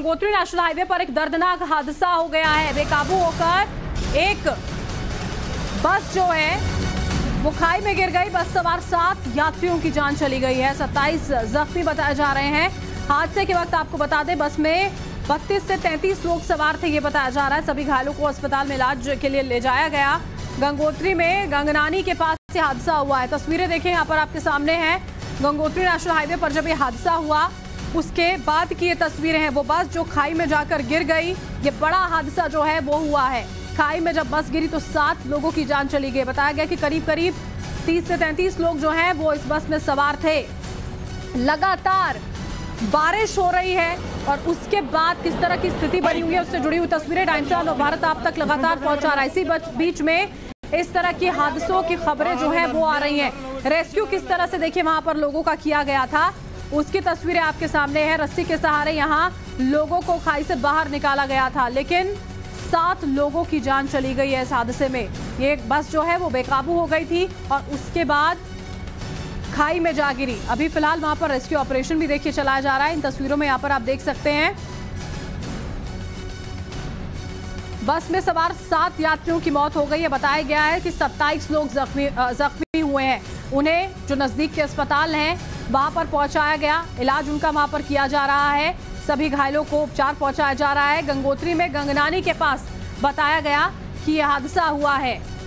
Gangotri national highway पर एक दर्दनाक हादसा हो गया है। बेकाबू होकर एक बस जो है वो खाई में गिर गई। बस सवार 7 यात्रियों की जान चली गई है, 27 जख्मी बताए जा रहे हैं। हादसे के वक्त आपको बता दें बस में 32 से 33 लोग सवार थे, ये बताया जा रहा है। सभी घायलों को अस्पताल में इलाज के लिए ले जाया गया। गंगोत्री में गंगनानी के पास से हादसा हुआ है। तस्वीरें देखें यहाँ पर आपके सामने है। गंगोत्री नेशनल हाईवे पर जब ये हादसा हुआ उसके बाद की ये तस्वीरें हैं। वो बस जो खाई में जाकर गिर गई, ये बड़ा हादसा जो है वो हुआ है। खाई में जब बस गिरी तो 7 लोगों की जान चली गई। बताया गया कि करीब 30 से 33 लोग जो हैं वो इस बस में सवार थे। लगातार बारिश हो रही है और उसके बाद किस तरह की स्थिति बनी हुई है उससे जुड़ी हुई तस्वीरें टाइम्स और भारत आप तक लगातार पहुंचा रहा है। इसी बीच में इस तरह की हादसों की खबरें जो है वो आ रही है। रेस्क्यू किस तरह से देखिए वहां पर लोगों का किया गया था, उसकी तस्वीरें आपके सामने है। रस्सी के सहारे यहाँ लोगों को खाई से बाहर निकाला गया था, लेकिन 7 लोगों की जान चली गई है इस हादसे में। ये बस जो है वो बेकाबू हो गई थी और उसके बाद खाई में जा गिरी। अभी फिलहाल वहां पर रेस्क्यू ऑपरेशन भी देखिए चलाया जा रहा है। इन तस्वीरों में यहाँ पर आप देख सकते हैं बस में सवार 7 यात्रियों की मौत हो गई है। बताया गया है कि 27 लोग जख्मी हुए हैं। उन्हें जो नजदीक के अस्पताल हैं वहां पर पहुंचाया गया, इलाज उनका वहां पर किया जा रहा है। सभी घायलों को उपचार पहुंचाया जा रहा है। गंगोत्री में गंगनानी के पास बताया गया कि यह हादसा हुआ है।